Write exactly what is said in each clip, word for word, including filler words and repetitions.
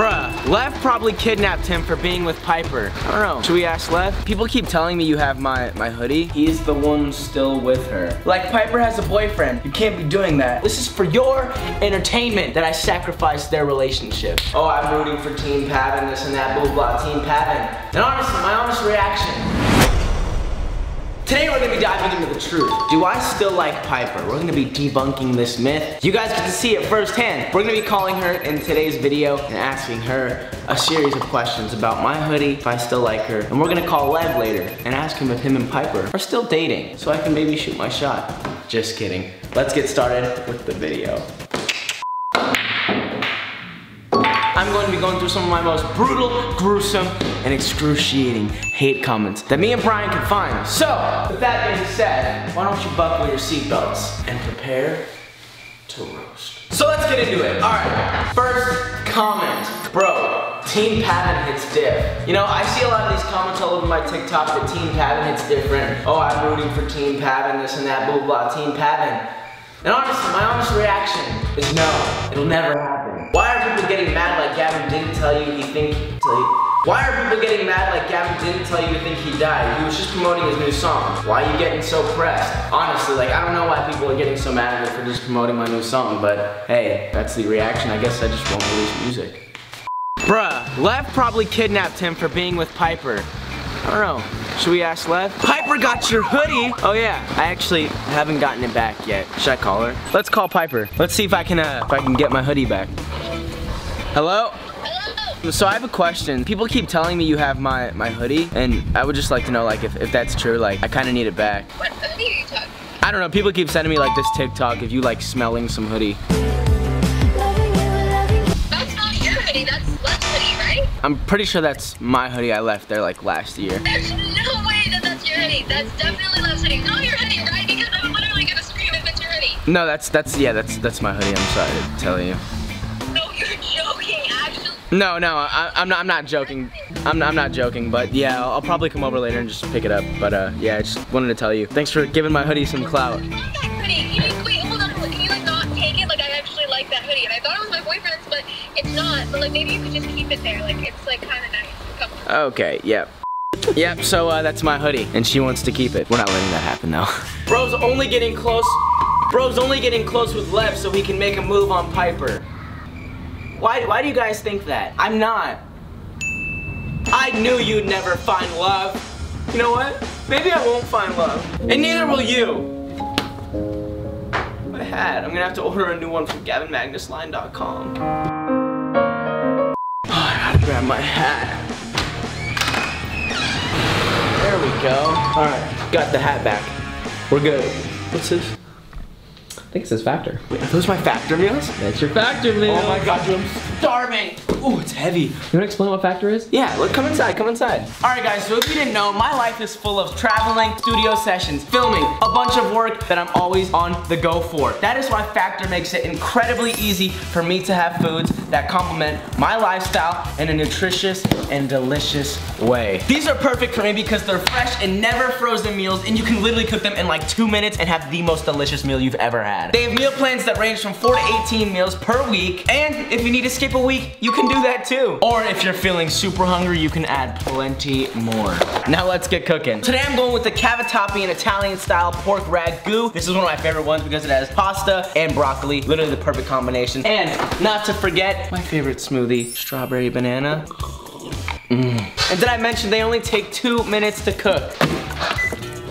Bruh, Lev probably kidnapped him for being with Piper. I don't know. Should we ask Lev? People keep telling me you have my, my hoodie. He's the one still with her. Like, Piper has a boyfriend. You can't be doing that. This is for your entertainment that I sacrificed their relationship. Oh, I'm rooting for Team Pavin, this and that, blah, blah, Team Pavin. And honestly, my honest reaction. Today we're gonna be diving into the truth. Do I still like Piper? We're gonna be debunking this myth. You guys get to see it firsthand. We're gonna be calling her in today's video and asking her a series of questions about my hoodie, if I still like her. And we're gonna call Lev later and ask him if him and Piper are still dating so I can maybe shoot my shot. Just kidding. Let's get started with the video. I'm going to be going through some of my most brutal, gruesome, and excruciating hate comments that me and Brian can find. So, with that being said, why don't you buckle your seatbelts and prepare to roast. So let's get into it. Alright, first comment. Bro, Team Pavin hits diff. You know, I see a lot of these comments all over my TikTok that Team Pavin hits different. Oh, I'm rooting for Team Pavin, this and that, blah, blah, Team Pavin. And honestly, my honest reaction is no, it'll never happen. Why are people getting mad like Gavin didn't tell you he think he Why are people getting mad like Gavin didn't tell you you think he died? He was just promoting his new song. Why are you getting so pressed? Honestly, like, I don't know why people are getting so mad at me for just promoting my new song, but hey, that's the reaction. I guess I just won't release music. Bruh, Lev probably kidnapped him for being with Piper. I don't know. Should we ask Lev? Piper got your hoodie! Oh yeah, I actually haven't gotten it back yet. Should I call her? Let's call Piper. Let's see if I can, uh, if I can get my hoodie back. Hello? Hello? So I have a question. People keep telling me you have my, my hoodie, and I would just like to know, like, if, if that's true, like, I kind of need it back. What hoodie are you talking about? I don't know, people keep sending me, like, this TikTok if you like smelling some hoodie. That's not your hoodie, that's Lev's hoodie, right? I'm pretty sure that's my hoodie I left there, like, last year. There's no way that that's your hoodie. That's definitely Lev's hoodie. Not your hoodie, right? Because I'm literally gonna scream if it's your hoodie. No, that's, that's, yeah, that's, that's my hoodie, I'm sorry to tell you. No, no, I, I'm not. I'm not joking. I'm, I'm not joking. But yeah, I'll, I'll probably come over later and just pick it up. But uh, yeah, I just wanted to tell you. Thanks for giving my hoodie some clout. I love that hoodie. Can you, wait, hold on. Can you like not take it? Like I actually like that hoodie, and I thought it was my boyfriend's, but it's not. But like maybe you could just keep it there. Like it's like kind of nice. Come on. Okay. Yep. Yep. So uh, that's my hoodie, and she wants to keep it. We're not letting that happen though. Bro's only getting close. Bro's only getting close with Lev so he can make a move on Piper. Why, why do you guys think that? I'm not. I knew you'd never find love. You know what? Maybe I won't find love. And neither will you. My hat. I'm gonna have to order a new one from Gavin Magnus Line dot com. Oh, I gotta grab my hat. There we go. All right, got the hat back. We're good. What's this? I think it says Factor. Wait, are those my Factor meals? That's your Factor meal. Oh my god, dude, I'm starving. Ooh, it's heavy. You wanna explain what Factor is? Yeah, look, come inside, come inside. All right, guys, so if you didn't know, my life is full of traveling, studio sessions, filming, a bunch of work that I'm always on the go for. That is why Factor makes it incredibly easy for me to have foods that complement my lifestyle in a nutritious and delicious way. These are perfect for me because they're fresh and never frozen meals, and you can literally cook them in like two minutes and have the most delicious meal you've ever had. They have meal plans that range from four to eighteen meals per week, and if you need to skip a week, you can do that too. Or if you're feeling super hungry, you can add plenty more. Now let's get cooking. Today I'm going with the cavatappi, an Italian style pork ragu. This is one of my favorite ones because it has pasta and broccoli, literally the perfect combination. And not to forget, my favorite smoothie, strawberry banana. Mm. And did I mention they only take two minutes to cook?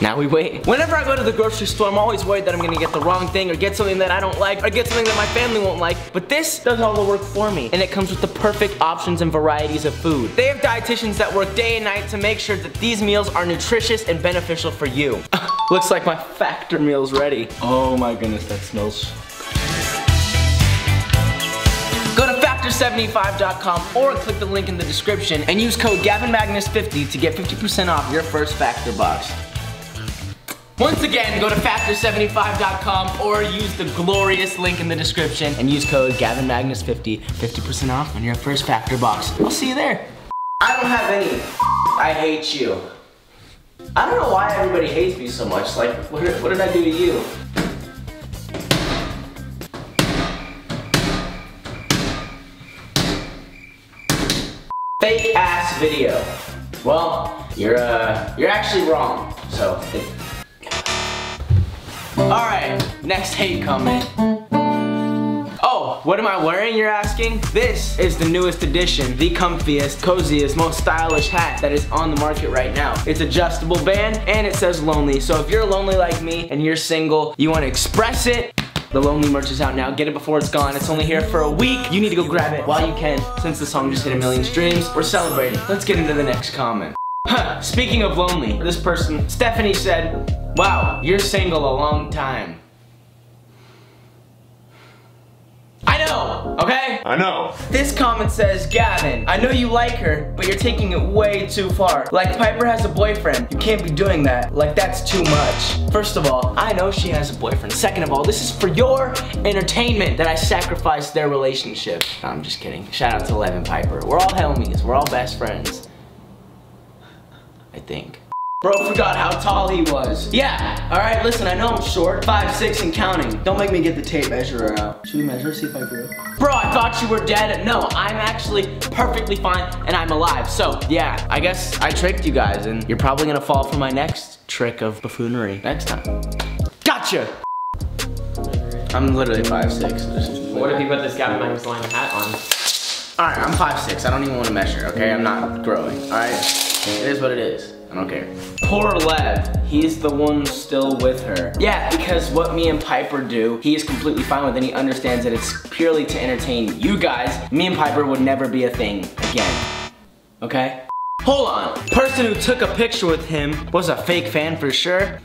Now we wait. Whenever I go to the grocery store, I'm always worried that I'm gonna get the wrong thing or get something that I don't like or get something that my family won't like, but this does all the work for me, and it comes with the perfect options and varieties of food. They have dietitians that work day and night to make sure that these meals are nutritious and beneficial for you. Looks like my Factor meal's ready. Oh my goodness, that smells. Go to factor seventy-five dot com or click the link in the description and use code Gavin Magnus fifty to get fifty percent off your first Factor box. Once again, go to factor seventy-five dot com or use the glorious link in the description and use code Gavin Magnus fifty, fifty percent off on your first Factor box. I'll see you there. I don't have any. I hate you. I don't know why everybody hates me so much. Like, what, what did I do to you? Fake ass video. Well, you're uh, you're actually wrong. So, it... all right. Next hate comment. Oh, what am I wearing, you're asking? This is the newest edition, the comfiest, coziest, most stylish hat that is on the market right now. It's adjustable band and it says Lonely. So if you're lonely like me and you're single, you want to express it. The Lonely merch is out now. Get it before it's gone. It's only here for a week. You need to go grab it while you can. Since the song just hit a million streams, we're celebrating. Let's get into the next comment. Huh, speaking of lonely, this person, Stephanie, said, wow, you're single a long time. I know, okay? I know. This comment says, Gavin, I know you like her, but you're taking it way too far. Like Piper has a boyfriend. You can't be doing that. Like that's too much. First of all, I know she has a boyfriend. Second of all, this is for your entertainment that I sacrificed their relationship. No, I'm just kidding. Shout out to Lev and Piper. We're all homies. We're all best friends. I think. Bro forgot how tall he was. Yeah, all right, listen, I know I'm short. Five, six, and counting. Don't make me get the tape measurer out. Should we measure, see if I grew? Bro, I thought you were dead. No, I'm actually perfectly fine, and I'm alive. So, yeah, I guess I tricked you guys, and you're probably gonna fall for my next trick of buffoonery next time. Gotcha! I'm literally five, six. Just what if you put this GavinMagnusLine hat on? All right, I'm five, six. I don't even wanna measure, okay? I'm not growing, all right? It is what it is. I don't care. Poor Lev. He's the one still with her. Yeah, because what me and Piper do, he is completely fine with, and he understands that it's purely to entertain you guys. Me and Piper would never be a thing again. Okay? Hold on. Person who took a picture with him was a fake fan for sure.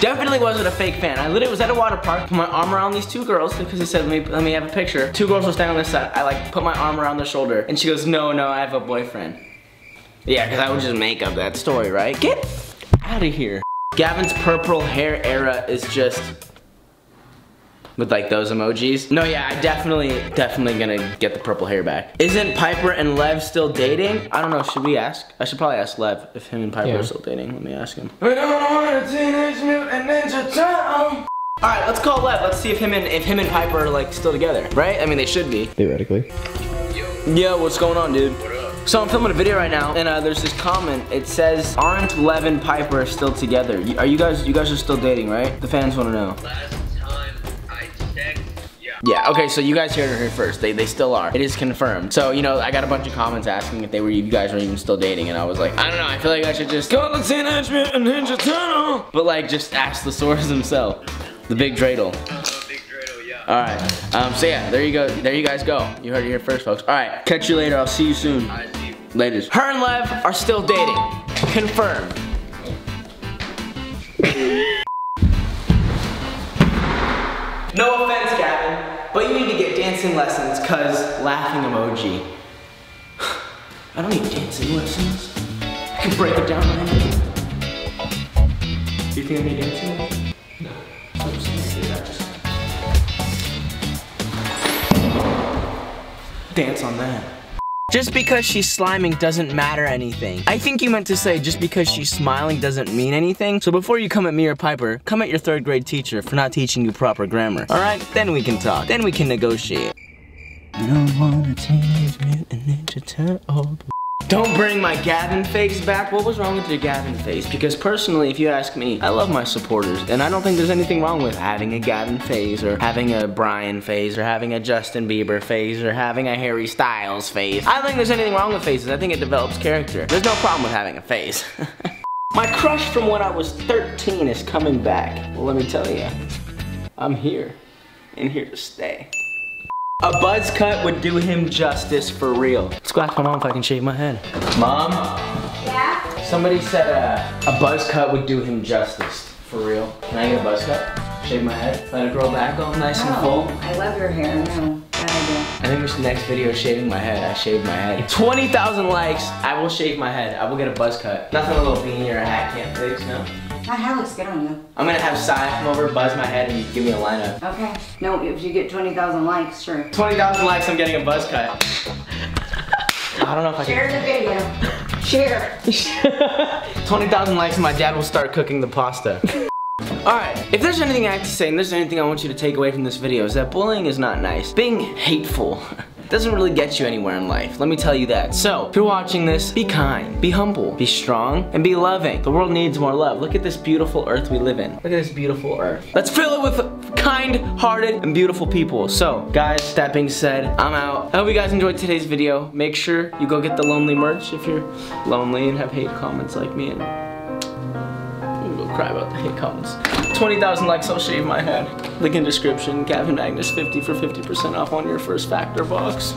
Definitely wasn't a fake fan. I literally was at a water park, put my arm around these two girls because they said, let me, let me have a picture. Two girls were standing on this side. I like put my arm around their shoulder, and she goes, no, no, I have a boyfriend. Yeah, because I would just make up that story, right? Get out of here. Gavin's purple hair era is just with like those emojis. No, yeah, I definitely, definitely gonna get the purple hair back. Isn't Piper and Lev still dating? I don't know, should we ask? I should probably ask Lev if him and Piper yeah. are still dating. Let me ask him. We don't want a Teenage Mutant Ninja Turtle. All right, let's call Lev. Let's see if him and if him and Piper are like still together, right? I mean, they should be. Theoretically. Yeah, what's going on, dude? So I'm filming a video right now, and uh, there's this comment. It says, aren't Lev and Piper still together? Are you guys, you guys are still dating, right? The fans want to know. Last time I checked, yeah. Yeah, okay, so you guys heard it here first. They, they still are. It is confirmed. So, you know, I got a bunch of comments asking if they were, you guys were even still dating, and I was like, I don't know, I feel like I should just call the Teenage Mutant Ninja Turtle. But like, just ask the source himself. The big dreidel. Alright, um, so yeah, there you go. There you guys go. You heard it here first, folks. Alright, catch you later. I'll see you soon. Laters. Her and Lev are still dating. Confirmed. No offense, Gavin, but you need to get dancing lessons, cause laughing emoji. I don't need dancing lessons. I can break it down right now. Do you think I need dancing lessons? No. I'm saying that just dance on that. Just because she's sliming doesn't matter anything. I think you meant to say just because she's smiling doesn't mean anything. So before you come at me or Piper, come at your third grade teacher for not teaching you proper grammar. All right, then we can talk. Then we can negotiate. You don't want a Teenage Mutant Ninja Turtle. Don't bring my Gavin face back. What was wrong with your Gavin face? Because personally, if you ask me, I love my supporters, and I don't think there's anything wrong with having a Gavin face, or having a Brian face, or having a Justin Bieber face, or having a Harry Styles face. I don't think there's anything wrong with faces. I think it develops character. There's no problem with having a face. My crush from when I was thirteen is coming back. Well, let me tell you, I'm here, and here to stay. A buzz cut would do him justice for real. Let's go ask my mom if I can shave my head. Mom? Yeah? Somebody said uh, a buzz cut would do him justice for real. Can I get a buzz cut? Shave my head? Let it grow back all nice oh, and full? I love your hair. No, bad idea. I think this is the next video, shaving my head. I shaved my head. twenty thousand likes, I will shave my head. I will get a buzz cut. Nothing a little beanie or a hat can't fix, no? My hair looks good on you. I'm gonna have Sai come over, buzz my head, and give me a lineup. Okay. No, if you get twenty thousand likes, sure. twenty thousand likes, I'm getting a buzz cut. I don't know if I Share can. Share the video. Share. twenty thousand likes, and my dad will start cooking the pasta. Alright, if there's anything I have to say, and there's anything I want you to take away from this video, is that bullying is not nice. Being hateful doesn't really get you anywhere in life, let me tell you that. So, if you're watching this, be kind, be humble, be strong, and be loving. The world needs more love. Look at this beautiful earth we live in. Look at this beautiful earth. Let's fill it with kind-hearted and beautiful people. So, guys, that being said, I'm out. I hope you guys enjoyed today's video. Make sure you go get the Lonely merch if you're lonely and have hate comments like me, and I'm gonna go cry about the hate comments. twenty thousand likes, I'll shave my head. Link in description, Gavin Magnus fifty for fifty percent off on your first Factor box.